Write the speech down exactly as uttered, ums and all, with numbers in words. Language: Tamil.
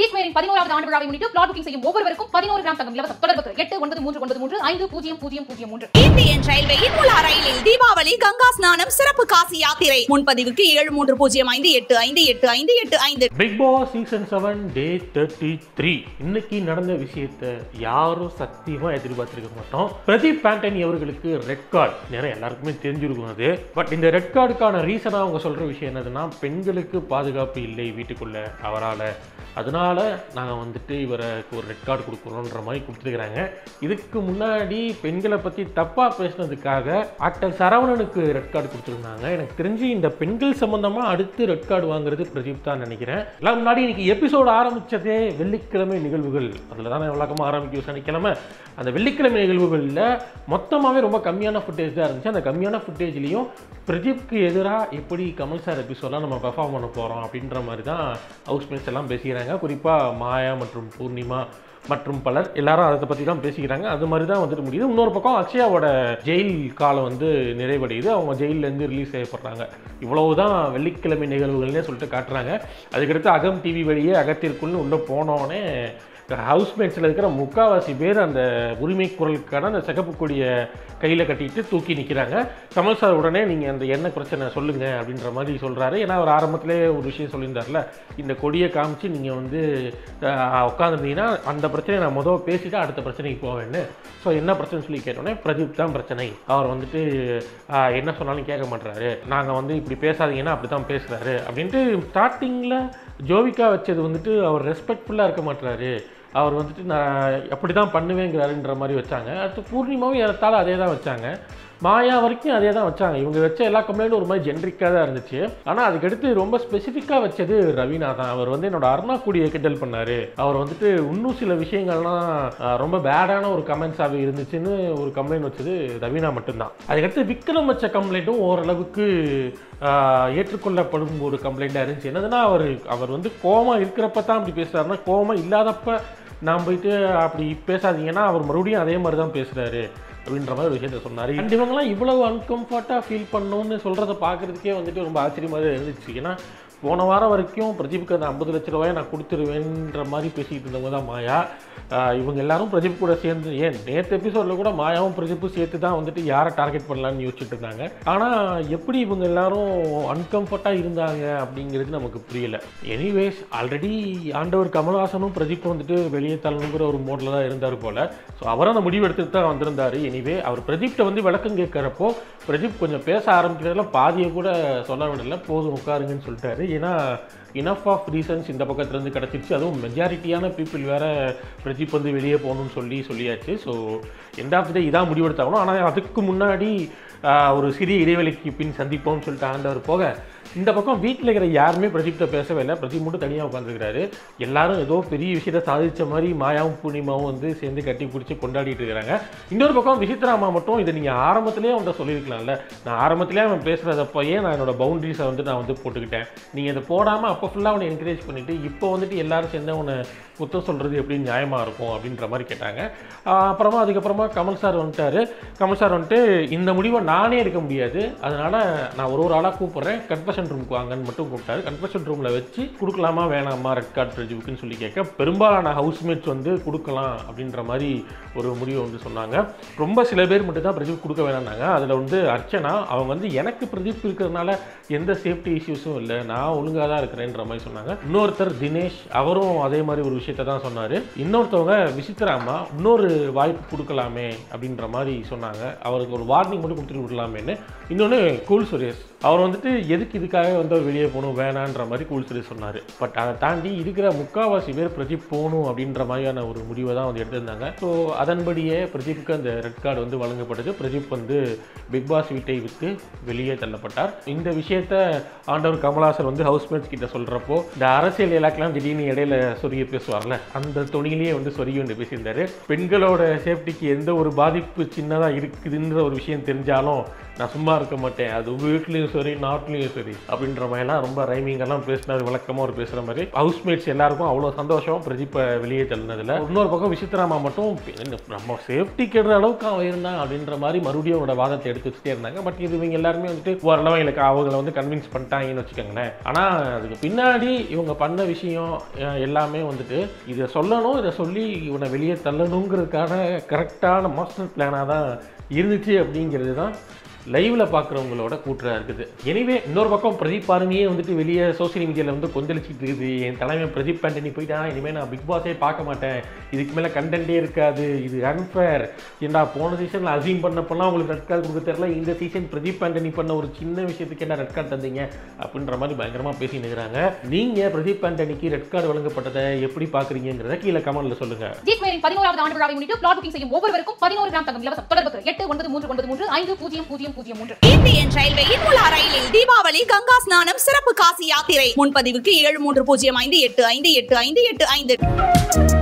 ஜிஸ்மேரின் பதினோராவது ஆண்டு விழாவை முன்னிட்டு பிளாட் புக்கிங் செய்யும் ஒவ்வொருவருக்கும் பதினோரு கிராம் தங்கம் இலவசம். தொடர்புக்கு எட்டு ஒன்பது மூன்று ஒன்பது மூன்று ஐந்து பூஜ்ஜியம் பூஜ்ஜியம் பூஜ்ஜியம் மூன்று. இந்தியன் ரயில்வேயின் உலா ரயிலில் தீபாவளி கங்கா ஸ்நானம் சிறப்பு காசி யாத்திரை. முன்பதிவுக்கு ஏழு மூன்று பூஜ்ஜியம் ஐந்து எட்டு ஐந்து எட்டு ஐந்து எட்டு ஐந்து. Bigg Boss season seven day thirty three இன்னைக்கு நடந்த விஷயத்தை யாரும் சத்தியமா எதிர்பார்த்திருக்க மாட்டோம். பிரதீப் பேண்டனி அவர்களுக்கு ரெட் கார்டு நேரம் எல்லாருக்குமே தெரிஞ்சிருக்கும். அது பட் இந்த ரெட் கார்டுக்கான ரீசனாக அவங்க சொல்ற விஷயம் என்னதுன்னா, பெண்களுக்கு பாதுகாப்பு இல்லை வீட்டுக்குள்ள அவரால், அதனால நாங்கள் வந்துட்டு இவருக்கு ஒரு ரெட் கார்டு கொடுக்குறோன்ற மாதிரி கொடுத்துருக்குறாங்க. இதுக்கு முன்னாடி பெண்களை பற்றி தப்பாக பேசினதுக்காக ஆக்டர் சரவணனுக்கு ரெட் கார்டு கொடுத்துருந்தாங்க. எனக்கு தெரிஞ்சு இந்த பெண்கள் சம்பந்தமாக அடுத்து ரெட் கார்டு வாங்குறது பிரதீப் தான் நினைக்கிறேன். எல்லாம் முன்னாடி இன்னைக்கு எபிசோடு ஆரம்பித்ததே வெள்ளிக்கிழமை நிகழ்வுகள், அதில் தானே விளக்கமாக ஆரம்பிக்கும் சனிக்கிழமை. அந்த வெள்ளிக்கிழமை நிகழ்வுகளில் மொத்தமாகவே ரொம்ப கம்மியான ஃபுட்டேஜ் தான் இருந்துச்சு. அந்த கம்மியான ஃபுட்டேஜ்லேயும் பிரதீப்க்கு எதிராக எப்படி கமல் சார் எபிசோடெலாம் நம்ம பெர்ஃபார்ம் பண்ண போகிறோம் அப்படின்ற மாதிரி தான் ஹவுஸ்மேட்ஸ் எல்லாம் பேசிக்கிறாங்க. குறிப்பாக மாயா மற்றும் பூர்ணிமா மற்றும் பலர் எல்லாரும் அதை பற்றி தான் பேசிக்கிறாங்க. அது மாதிரி தான் வந்துட்டு முடியுது. இன்னொரு பக்கம் அக்ஷயாவோட ஜெயில் காலம் வந்து நிறைவடையுது, அவங்க ஜெயிலேருந்து ரிலீஸ் செய்யப்படுறாங்க. இவ்வளவு தான் வெள்ளிக்கிழமை நிகழ்வுகள்னே சொல்லிட்டு காட்டுறாங்க. அதுக்கடுத்து அகம் டிவி வழியே அகத்திற்குள்னு உள்ளே போனோடனே ஹவுஸ்மேட்ஸில் இருக்கிற முக்காவாசி பேர் அந்த உரிமை குரலுக்கான அந்த சகப்புக்கூடிய கையில் கட்டிட்டு தூக்கி நிற்கிறாங்க. கமல் சார் உடனே நீங்கள் அந்த என்ன பிரச்சனை சொல்லுங்கள் அப்படின்ற மாதிரி சொல்கிறாரு. ஏன்னா அவர் ஆரம்பத்துலேயே ஒரு விஷயம் சொல்லியிருந்தார்ல, இந்த கொடியை காமிச்சு நீங்கள் வந்து உட்காந்துருந்தீங்கன்னா அந்த பிரச்சனையை நான் முதல் பேசிவிட்டு அடுத்த பிரச்சனைக்கு போவேன்னு. ஸோ என்ன பிரச்சனை சொல்லி கேட்டோன்னே பிரதீப் தான் பிரச்சனை, அவர் வந்துட்டு என்ன சொன்னாலும் கேட்க மாட்டுறாரு, நாங்கள் வந்து இப்படி பேசாதீங்கன்னா அப்படி தான் பேசுகிறாரு அப்படின்ட்டு. ஸ்டார்டிங்கில் ஜோவிகா வச்சது வந்துட்டு அவர் ரெஸ்பெக்ட்ஃபுல்லாக இருக்க மாட்டுறாரு, அவர் வந்துட்டு நான் அப்படி தான் பண்ணுவேங்கிறாருன்ற மாதிரி வச்சாங்க. அடுத்து பூர்ணிமாவும் ஏறத்தால் அதே தான் வச்சாங்க, மாயா வரைக்கும் அதே தான் வச்சாங்க. இவங்க வச்ச எல்லா கம்ப்ளைண்ட்டும் ஒரு மாதிரி ஜென்ரிக்காக தான் இருந்துச்சு. ஆனால் அதுக்கடுத்து ரொம்ப ஸ்பெசிஃபிக்காக வச்சது ரவீனா தான். அவர் வந்து என்னோட அருணாக்குடியை கிண்டல் பண்ணார், அவர் வந்துட்டு இன்னும் சில விஷயங்கள்லாம் ரொம்ப பேடான ஒரு கமெண்ட்ஸாகவே இருந்துச்சுன்னு ஒரு கம்ப்ளைண்ட் வச்சது ரவீனா மட்டும்தான். அதுக்கடுத்து விக்ரம் வச்ச கம்ப்ளைண்ட்டும் ஓரளவுக்கு ஏற்றுக்கொள்ளப்படும் ஒரு கம்ப்ளைண்ட்டாக இருந்துச்சு. என்னதுன்னா, அவர் அவர் வந்து கோமா இருக்கிறப்ப தான் அப்படி பேசுகிறாருன்னா, கோமா இல்லாதப்ப நான் போயிட்டு அப்படி பேசாதீங்கன்னா அவர் மறுபடியும் அதே மாதிரி தான் பேசுகிறாரு அப்படின்ற மாதிரி ஒரு விஷயத்த சொன்னார். அண்ட் இவங்கெல்லாம் இவ்வளவு அன்கம்ஃபர்ட்டாக ஃபீல் பண்ணணும்னு சொல்கிறத பார்க்குறதுக்கே வந்துட்டு ரொம்ப ஆச்சரியமாக இருந்துச்சு. ஏன்னா போன வாரம் வரைக்கும் பிரதீப்க்கு அந்த ஐம்பது லட்ச ரூபாயை நான் கொடுத்துருவேன்ற மாதிரி பேசிகிட்டு இருந்தவங்க தான் மாயா. இவங்க எல்லாரும் பிரதீப் கூட சேர்ந்து, ஏன் நேற்று எபிசோடில் கூட மாயாவும் பிரதீப்பும் சேர்த்து தான் வந்துட்டு யாரை டார்கெட் பண்ணலான்னு யோசிச்சுட்டு இருந்தாங்க. ஆனால் எப்படி இவங்க எல்லாரும் அன்கம்ஃபர்ட்டாக இருந்தாங்க அப்படிங்கிறது நமக்கு புரியலை. எனிவேஸ், ஆல்ரெடி ஆண்டவர் கமல்ஹாசனும் பிரதீப்பும் வந்துட்டு வெளியே தள்ளணுங்கிற ஒரு மோடில் தான் இருந்தார் போல். ஸோ அவரும் அந்த முடிவு எடுத்துகிட்டு தான் வந்திருந்தார். எனிவே அவர் பிரதீப்கிட்ட வந்து விளக்கம் கேட்குறப்போ பிரதீப் கொஞ்சம் பேச ஆரம்பிக்கிறதுல பாதியை கூட சொல்ல விடலை, போதும் உட்காருங்கன்னு சொல்லிட்டாரு. ஏன்னா இனஃப் ஆஃப் ரீசன்ஸ் இந்த பக்கத்துலேருந்து கிடச்சிருச்சு. அதுவும் மெஜாரிட்டியான பீப்புள் வேறு பிரதீப் வந்து வெளியே போகணும்னு சொல்லி சொல்லியாச்சு. ஸோ எண்ட் ஆஃப் டே இதான் முடிவெடுத்தாகணும். ஆனால் அதுக்கு முன்னாடி ஒரு சிறிய இடைவெளிக்கு பின் சந்திப்போம்னு சொல்லிட்டு ஆண்டவர் போக, இந்த பக்கம் வீட்டில் இருக்கிற யாருமே பிரதீப்கிட்ட பேசவே இல்லை. பிரதீப் மட்டும் தனியாக உட்காந்துருக்கிறாரு. எல்லாரும் ஏதோ பெரிய விஷயத்தை சாதித்த மாதிரி மாயாவும் பூர்ணிமாவும் வந்து சேர்ந்து கட்டி பிடிச்சி கொண்டாடிட்டு இருக்கிறாங்க. இன்னொரு பக்கம் விசித்ராமா மட்டும், இதை நீங்கள் ஆரம்பத்திலே அவன் சொல்லியிருக்கலாம்ல, நான் ஆரம்பத்திலே அவன் பேசுகிறதப்பையே நான் என்னோட பவுண்டரிஸை வந்து நான் வந்து போட்டுக்கிட்டேன், நீங்கள் இதை போடாமல் அப்போ ஃபுல்லாக அவனை என்கரேஜ் பண்ணிவிட்டு இப்போ வந்துட்டு எல்லாரும் சேர்ந்து அவனை குத்தம் சொல்கிறது எப்படி நியாயமாக இருக்கும் அப்படின்ற மாதிரி கேட்டாங்க. அப்புறமா அதுக்கப்புறமா கமல் சார் வந்துட்டார். கமல் சார் வந்துட்டு இந்த முடிவை நானே எடுக்க முடியாது, அதனால் நான் ஒரு ஒரு ஆளாக கூப்பிட்றேன், கன்ஃபர்ஷன் ரூமுக்கு வாங்கன்னு மட்டும் கூப்பிட்டாரு. கன்வர்ஷன் ரூமில் வச்சு கொடுக்கலாமா வேணாமா ரெட் கார்டு பிரதீப்க்குன்னு சொல்லி கேட்க, பெரும்பாலான ஹவுஸ்மேட்ஸ் வந்து கொடுக்கலாம் அப்படின்ற மாதிரி ஒரு முடிவை வந்து சொன்னாங்க. ரொம்ப சில பேர் மட்டும் தான் பிரதீப் கொடுக்க வேணாம்னாங்க. அதில் வந்து அர்ச்சனா அவங்க வந்து எனக்கு பிரதீப் இருக்கிறதுனால எந்த சேஃப்டி இஷ்யூஸும் இல்லை, நான் ஒழுங்காக தான் இருக்கிறேன்ற மாதிரி சொன்னாங்க. இன்னொருத்தர் தினேஷ், அவரும் அதே மாதிரி ஒரு விஷயத்தை தான் சொன்னார். இன்னொருத்தவங்க விசித்ராமா, இன்னொரு வாய்ப்பு கொடுக்கலாமே அப்படின்ற மாதிரி சொன்னாங்க. அவருக்கு ஒரு வார்னிங் மட்டும் கொடுத்துட்டு விடலாமேன்னு. இன்னொன்று கூல் சுரேஷ், அவர் வந்துட்டு எதுக்கு இதுக்காக வந்து அவர் வெளியே போகணும் வேணான்ற மாதிரி கூல் சுரேஷ் சொன்னார். பட் அதை தாண்டி இருக்கிற முக்கால்வாசி பேர் பிரதீப் போகணும் அப்படின்ற மாதிரியான ஒரு முடிவை தான் வந்து எடுத்திருந்தாங்க. ஸோ அதன்படியே பிரதீப்க்கு அந்த ரெட் கார்டு வந்து வழங்கப்பட்டது. பிரதீப் வந்து பிக் பாஸ் வீட்டை விட்டு வெளியே தள்ளப்பட்டார். இந்த விஷயத்த ஆண்டவர் கமல்ஹாசன் வந்து ஹவுஸ்மேட்ஸ் கிட்ட சொல்கிறப்போ, இந்த அரசியல் இலாக்கெல்லாம் திடீர்னு இடையில சொருகி பேசுவார்ல, அந்த துணியிலேயே வந்து சொருகி வந்து பேசியிருந்தார். பெண்களோட சேஃப்டிக்கு எந்த ஒரு பாதிப்பு சின்னதாக இருக்குதுன்ற ஒரு விஷயம் தெரிஞ்சாலும் நான் சும்மா இருக்க மாட்டேன், அது உங்கள் வீட்டிலையும் லைஃப்லையும் சரி நாட்லையும் சரி அப்படின்ற மாதிரிலாம் ரொம்ப ரைமிங்கெல்லாம் பேசினார். வழக்கமாக ஒரு பேசுகிற மாதிரி ஹவுஸ்மேட்ஸ் எல்லாருக்கும் அவ்வளோ சந்தோஷம் பிரதீப்பை வெளியே தள்ளினதில். இன்னொரு பக்கம் விசித்ராமா மட்டும் நம்ம சேஃப்டி கெடுற அளவுக்கு அவன் இருந்தான் அப்படின்ற மாதிரி மறுபடியும் அவனோட வாதத்தை எடுத்து வச்சுட்டே இருந்தாங்க. பட் இது இவங்க எல்லாருமே வந்துட்டு ஓரளவு எனக்கு அவங்களை வந்து கன்வின்ஸ் பண்ணிட்டாங்கன்னு வச்சுக்கோங்களேன். ஆனால் அதுக்கு பின்னாடி இவங்க பண்ண விஷயம் எல்லாமே வந்துட்டு இதை சொல்லணும், இதை சொல்லி இவனை வெளியே தள்ளணுங்கிறதுக்கான கரெக்டான மாஸ்டர் பிளானாக தான் இருந்துச்சு அப்படிங்கிறது தான் லைவ்ல பார்க்குறவங்களோட கூற்றாக இருக்குது. எனிவே இன்னொரு பக்கம் பிரதீப் ஆர்மியே வந்துட்டு வெளியே சோசியல் மீடியாவில் வந்து கொந்தளிச்சிட்டு இருக்குது. என் தலைமை பிரதீப் ஆண்டனி போயிட்டான், இனிமேல் நான் பிக் பாஸே பார்க்க மாட்டேன், இதுக்கு மேலே கண்டென்ட்டே இருக்காது, இது அன்ஃபேர், ஏன்னா போன சீசனில் அசீம் பண்ணப்பெல்லாம் உங்களுக்கு ரெட் கார்டு கொடுக்க தெரியல, இந்த சீசன் பிரதீப் ஆண்டனி பண்ண ஒரு சின்ன விஷயத்துக்கு என்ன ரெட் கார்டு தந்தீங்க அப்படின்ற மாதிரி பயங்கரமாக பேசி நிற்கிறாங்க. நீங்கள் பிரதீப் ஆண்டனிக்கு ரெட் கார்டு வழங்கப்பட்டதை எப்படி பார்க்குறீங்கிறத கீழே கமெண்ட்டில் சொல்லுங்கள். பதினோராவது ஆண்டு விழாவை முன்னிட்டு பிளாட் புக்கிங் செய்யும் ஒவ்வொருவருக்கும் பதினோரு கிராம் தங்கம் இலவசம். தொடர்பு எட்டு ஒன்பது மூன்று ஒன்பது மூன்று ஐந்து பூஜ்ஜியம் பூஜ்ஜியம். தீபாவளி கங்கா ஸ்நானம் சிறப்பு காசி யாத்திரை. முன்பதிவுக்கு ஏழு மூன்று பூஜ்ஜியம் ஐந்து எட்டு ஐந்து எட்டு ஐந்து எட்டு ஐந்து.